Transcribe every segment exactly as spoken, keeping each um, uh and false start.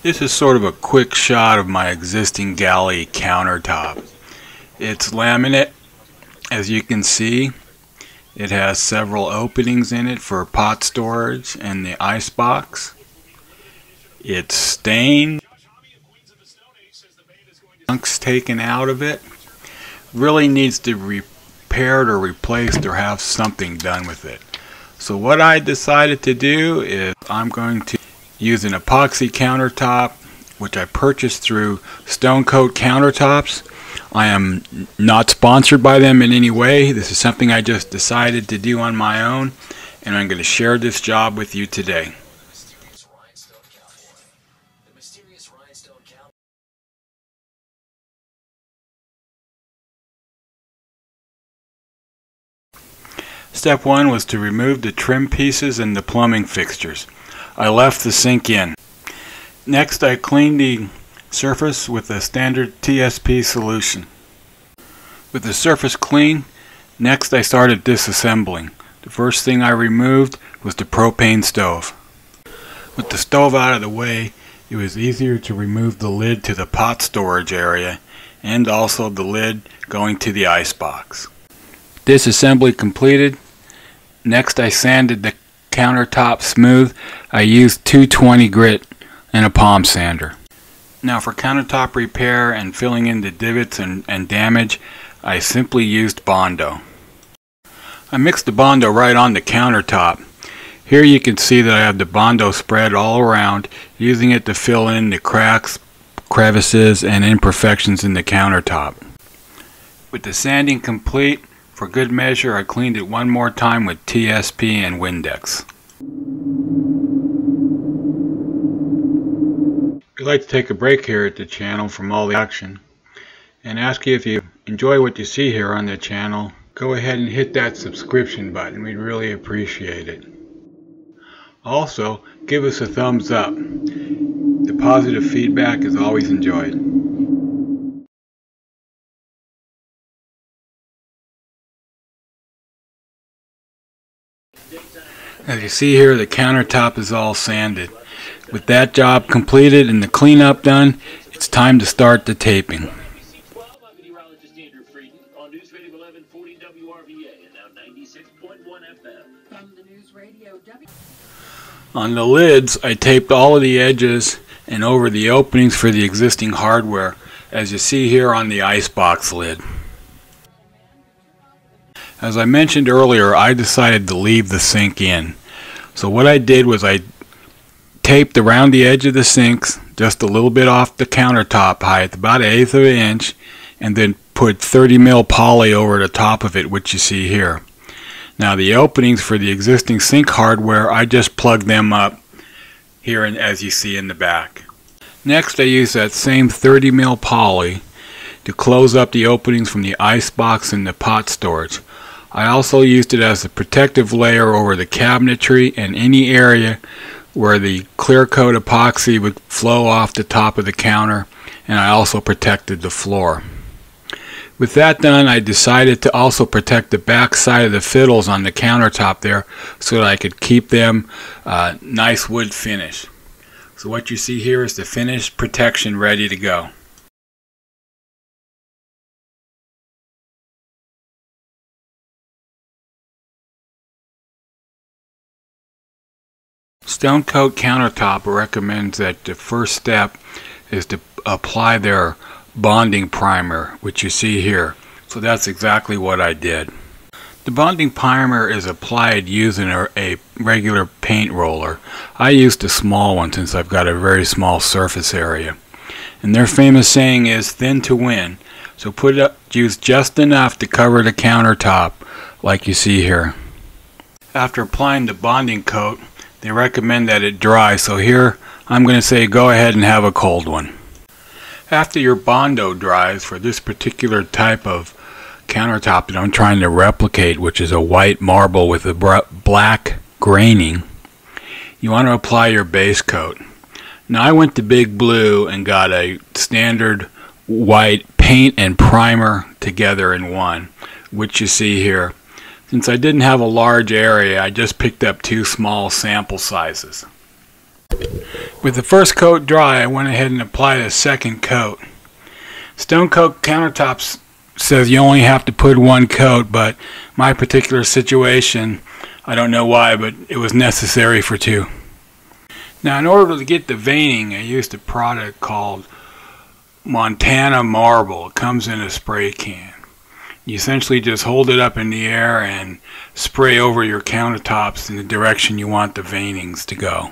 This is sort of a quick shot of my existing galley countertop. It's laminate, as you can see. It has several openings in it for pot storage and the icebox. It's stained. Chunks taken out of it. Really needs to be repaired or replaced or have something done with it. So what I decided to do is I'm going to use an epoxy countertop, which I purchased through Stone Coat Countertops. I am not sponsored by them in any way. This is something I just decided to do on my own, and I'm going to share this job with you today. Step one was to remove the trim pieces and the plumbing fixtures. I left the sink in. Next, I cleaned the surface with a standard T S P solution. With the surface clean, next I started disassembling. The first thing I removed was the propane stove. With the stove out of the way, it was easier to remove the lid to the pot storage area and also the lid going to the icebox. Disassembly completed. Next, I sanded the countertop smooth. I used two twenty grit and a palm sander. Now for countertop repair and filling in the divots and, and damage, I simply used Bondo. I mixed the Bondo right on the countertop. Here you can see that I have the Bondo spread all around, using it to fill in the cracks, crevices, and imperfections in the countertop. With the sanding complete, for good measure, I cleaned it one more time with T S P and Windex. We'd like to take a break here at the channel from all the action and ask you, if you enjoy what you see here on the channel, go ahead and hit that subscription button. We'd really appreciate it. Also, give us a thumbs up. The positive feedback is always enjoyed. As you see here, the countertop is all sanded. With that job completed and the cleanup done, it's time to start the taping. On the lids, I taped all of the edges and over the openings for the existing hardware, as you see here on the icebox lid. As I mentioned earlier, I decided to leave the sink in. So what I did was I taped around the edge of the sinks, just a little bit off the countertop height, about an eighth of an inch, and then put thirty mil poly over the top of it, which you see here. Now the openings for the existing sink hardware, I just plugged them up here, and as you see in the back. Next, I used that same thirty mil poly to close up the openings from the icebox and the pot storage. I also used it as a protective layer over the cabinetry and any area where the clear coat epoxy would flow off the top of the counter, and I also protected the floor. With that done, I decided to also protect the back side of the fiddles on the countertop there, so that I could keep them uh, nice wood finish. So what you see here is the finished protection ready to go. Stone Coat Countertop recommends that the first step is to apply their bonding primer, which you see here. So that's exactly what I did. The bonding primer is applied using a, a regular paint roller. I used a small one since I've got a very small surface area. And their famous saying is thin to win. So put up, use just enough to cover the countertop like you see here. After applying the bonding coat, they recommend that it dry, so here I'm going to say go ahead and have a cold one. After your Bondo dries, for this particular type of countertop that I'm trying to replicate, which is a white marble with a black graining, you want to apply your base coat. Now I went to Big Blue and got a standard white paint and primer together in one, which you see here. Since I didn't have a large area, I just picked up two small sample sizes. With the first coat dry, I went ahead and applied a second coat. Stone Coat Countertops says you only have to put one coat, but my particular situation, I don't know why, but it was necessary for two. Now, in order to get the veining, I used a product called Montana Marble. It comes in a spray can. You essentially just hold it up in the air and spray over your countertops in the direction you want the veinings to go.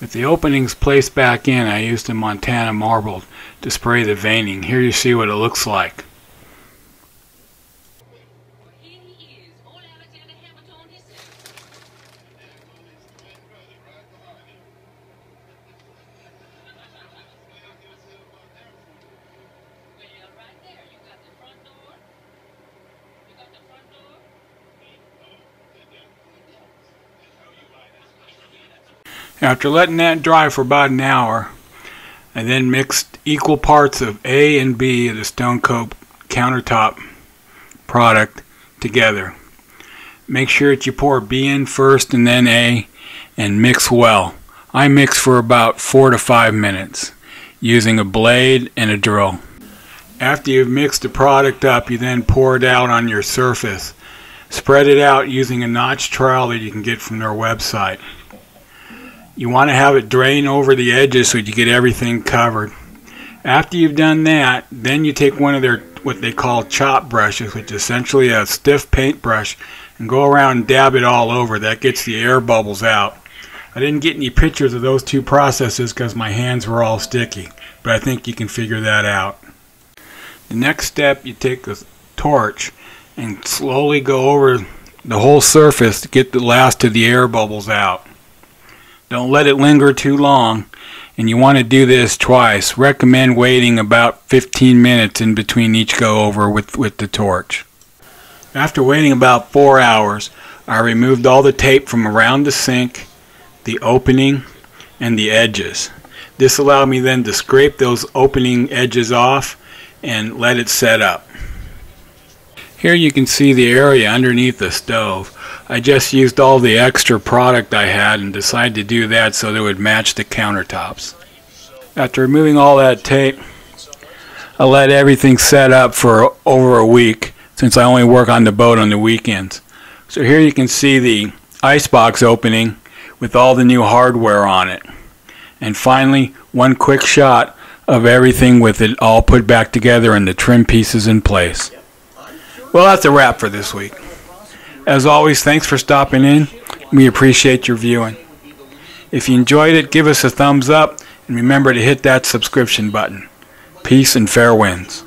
With the openings placed back in, I used a Montana Marble to spray the veining. Here you see what it looks like. After letting that dry for about an hour, I then mixed equal parts of A and B of the Stone Coat Countertop product together. Make sure that you pour B in first and then A, and mix well. I mix for about four to five minutes using a blade and a drill. After you've mixed the product up, you then pour it out on your surface. Spread it out using a notch trowel that you can get from their website. You want to have it drain over the edges so you get everything covered. After you've done that, then you take one of their what they call chop brushes, which is essentially a stiff paintbrush, and go around and dab it all over. That gets the air bubbles out. I didn't get any pictures of those two processes because my hands were all sticky, but I think you can figure that out. The next step, you take a torch and slowly go over the whole surface to get the last of the air bubbles out. Don't let it linger too long, and you want to do this twice. Recommend waiting about fifteen minutes in between each go over with, with the torch. After waiting about four hours, I removed all the tape from around the sink, the opening, and the edges. This allowed me then to scrape those opening edges off and let it set up. Here you can see the area underneath the stove. I just used all the extra product I had and decided to do that so that it would match the countertops. After removing all that tape, I let everything set up for over a week, since I only work on the boat on the weekends. So here you can see the icebox opening with all the new hardware on it. And finally, one quick shot of everything with it all put back together and the trim pieces in place. Well, that's a wrap for this week. As always, thanks for stopping in. We appreciate your viewing. If you enjoyed it, give us a thumbs up, and remember to hit that subscription button. Peace and fair winds.